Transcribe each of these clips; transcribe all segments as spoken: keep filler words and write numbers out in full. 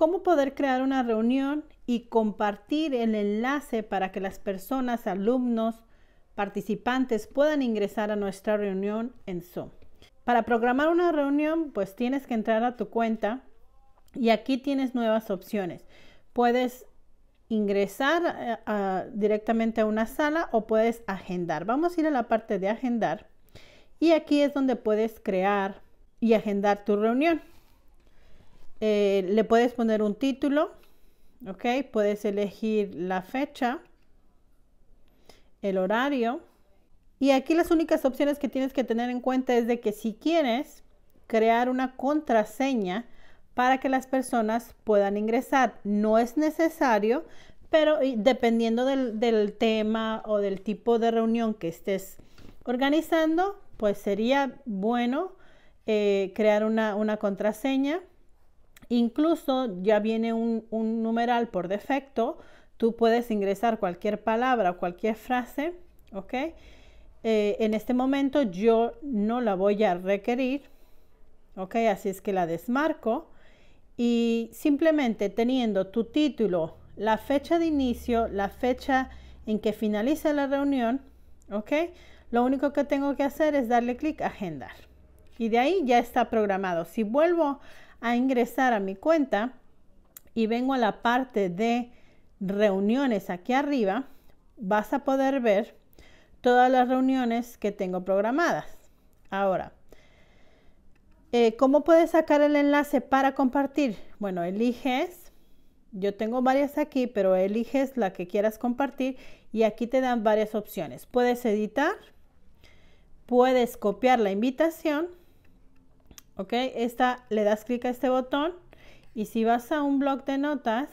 cómo poder crear una reunión y compartir el enlace para que las personas, alumnos, participantes puedan ingresar a nuestra reunión en Zoom. Para programar una reunión, pues tienes que entrar a tu cuenta y aquí tienes nuevas opciones. Puedes ingresar a, a, directamente a una sala o puedes agendar. Vamos a ir a la parte de agendar y aquí es donde puedes crear y agendar tu reunión. Eh, le puedes poner un título, ok, puedes elegir la fecha, el horario, y aquí las únicas opciones que tienes que tener en cuenta es de que si quieres crear una contraseña para que las personas puedan ingresar. No es necesario, pero dependiendo del, del tema o del tipo de reunión que estés organizando, pues sería bueno eh, crear una, una contraseña. Incluso ya viene un, un numeral por defecto. Tú puedes ingresar cualquier palabra o cualquier frase, ¿ok? Eh, en este momento yo no la voy a requerir, ¿ok? Así es que la desmarco y simplemente teniendo tu título, la fecha de inicio, la fecha en que finaliza la reunión, ¿ok? Lo único que tengo que hacer es darle clic a agendar y de ahí ya está programado. Si vuelvo a ingresar a mi cuenta y vengo a la parte de reuniones aquí arriba, vas a poder ver todas las reuniones que tengo programadas. Ahora, eh, ¿cómo puedes sacar el enlace para compartir? Bueno, eliges, yo tengo varias aquí, pero eliges la que quieras compartir y aquí te dan varias opciones. Puedes editar, puedes copiar la invitación. Ok, esta, le das clic a este botón y si vas a un bloc de notas,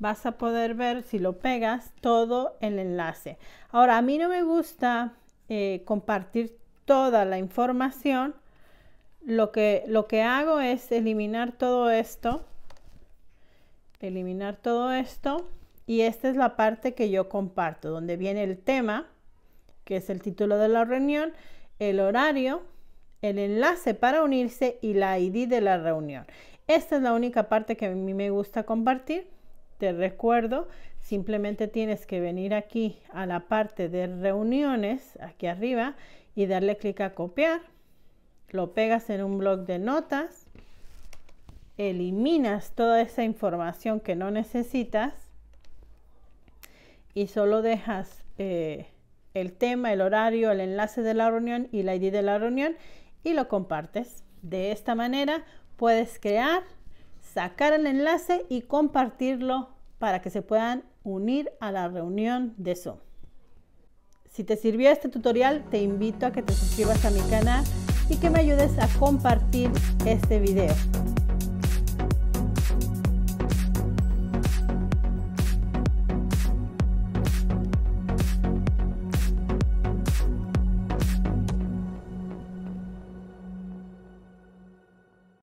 vas a poder ver, si lo pegas, todo el enlace. Ahora, a mí no me gusta eh, compartir toda la información. Lo que, lo que hago es eliminar todo esto. Eliminar todo esto. Y esta es la parte que yo comparto, donde viene el tema, que es el título de la reunión, el horario, el enlace para unirse y la I D de la reunión. Esta es la única parte que a mí me gusta compartir. Te recuerdo, simplemente tienes que venir aquí a la parte de reuniones, aquí arriba, y darle clic a copiar. Lo pegas en un bloc de notas. Eliminas toda esa información que no necesitas. Y solo dejas eh, el tema, el horario, el enlace de la reunión y la I D de la reunión. Y lo compartes. De esta manera puedes crear, sacar el enlace y compartirlo para que se puedan unir a la reunión de Zoom. Si te sirvió este tutorial, te invito a que te suscribas a mi canal y que me ayudes a compartir este video.